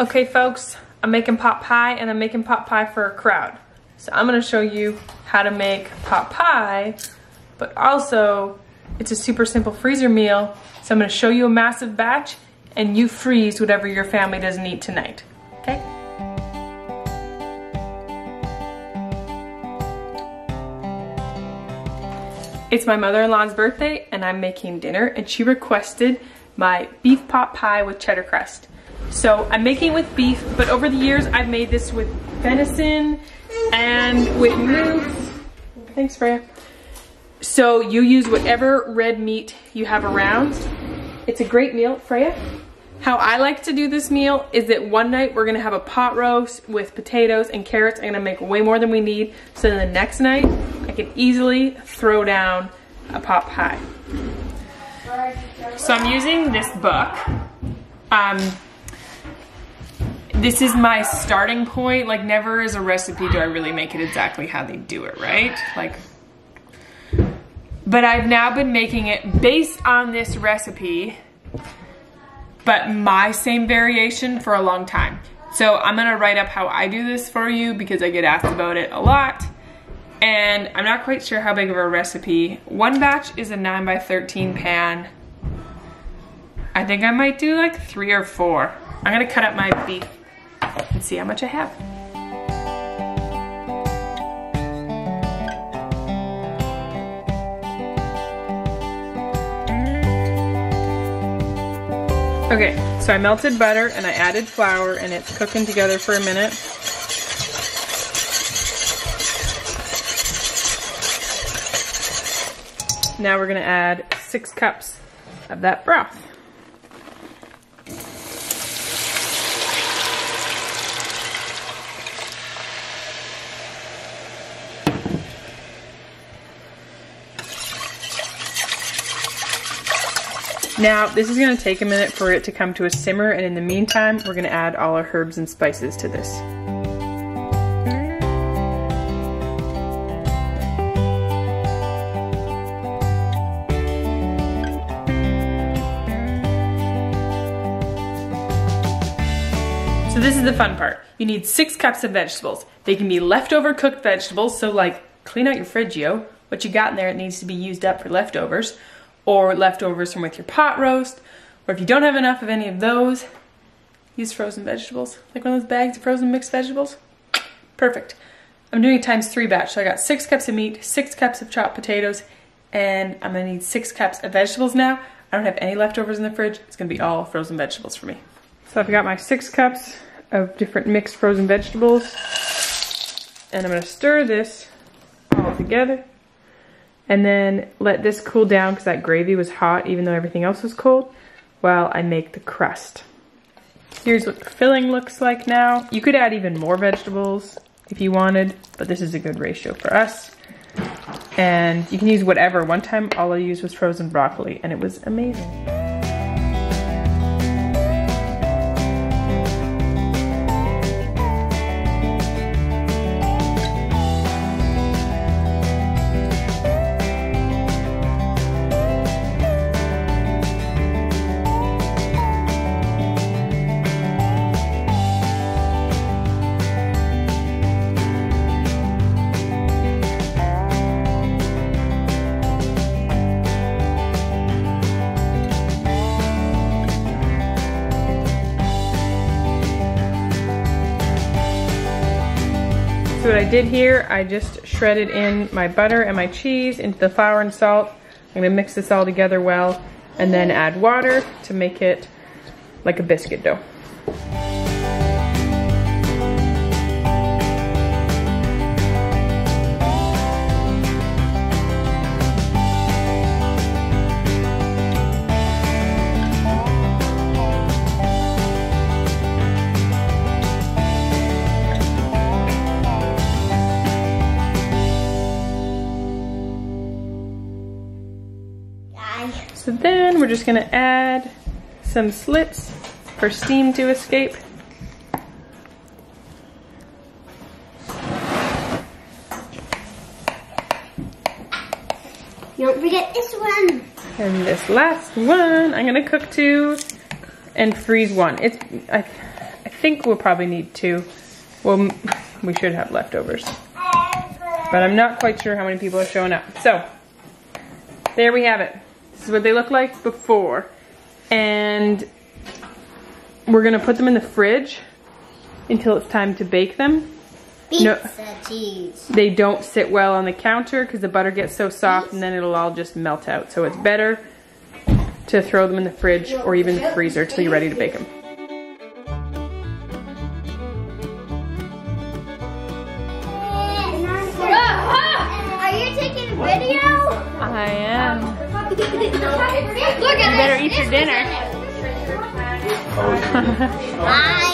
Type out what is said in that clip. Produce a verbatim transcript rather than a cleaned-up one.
Okay folks, I'm making pot pie and I'm making pot pie for a crowd. So I'm gonna show you how to make pot pie, but also it's a super simple freezer meal. So I'm gonna show you a massive batch and you freeze whatever your family doesn't eat tonight, okay? It's my mother-in-law's birthday and I'm making dinner and she requested my beef pot pie with cheddar crust. So I'm making it with beef, but over the years I've made this with venison and with moose. Thanks, Freya. So you use whatever red meat you have around. It's a great meal, Freya. How I like to do this meal is that one night we're gonna have a pot roast with potatoes and carrots. I'm gonna make way more than we need, so then the next night I can easily throw down a pot pie. So I'm using this book. Um, This is my starting point. Like, never as a recipe do I really make it exactly how they do it, right? Like, but I've now been making it based on this recipe, but my same variation for a long time. So I'm gonna write up how I do this for you because I get asked about it a lot. And I'm not quite sure how big of a recipe. One batch is a nine by thirteen pan. I think I might do like three or four. I'm gonna cut up my beef and see how much I have. Okay, so I melted butter and I added flour and it's cooking together for a minute. Now we're gonna add six cups of that broth. Now, this is gonna take a minute for it to come to a simmer, and in the meantime, we're gonna add all our herbs and spices to this. So this is the fun part. You need six cups of vegetables. They can be leftover cooked vegetables, so like, clean out your fridge, yo. What you got in there, it needs to be used up for leftovers, or leftovers from with your pot roast, or if you don't have enough of any of those, use frozen vegetables. Like one of those bags of frozen mixed vegetables. Perfect. I'm doing a times three batch, so I got six cups of meat, six cups of chopped potatoes, and I'm gonna need six cups of vegetables now. I don't have any leftovers in the fridge. It's gonna be all frozen vegetables for me. So I've got my six cups of different mixed frozen vegetables, and I'm gonna stir this all together. And then let this cool down because that gravy was hot even though everything else was cold while I make the crust. Here's what the filling looks like now. You could add even more vegetables if you wanted, but this is a good ratio for us. And you can use whatever. One time all I used was frozen broccoli and it was amazing. What I did here, I just shredded in my butter and my cheese into the flour and salt. I'm gonna mix this all together well and then add water to make it like a biscuit dough. So then we're just gonna add some slits for steam to escape. Don't forget this one. And this last one, I'm gonna cook two and freeze one. It's I, I think we'll probably need two. Well, we should have leftovers. But I'm not quite sure how many people are showing up. So, there we have it. This is what they look like before. And we're gonna put them in the fridge until it's time to bake them. Pizza no, cheese. They don't sit well on the counter because the butter gets so soft and then it'll all just melt out. So it's better to throw them in the fridge or even the freezer till you're ready to bake them. Are you taking a video? I am. Look at you better this, eat your dinner.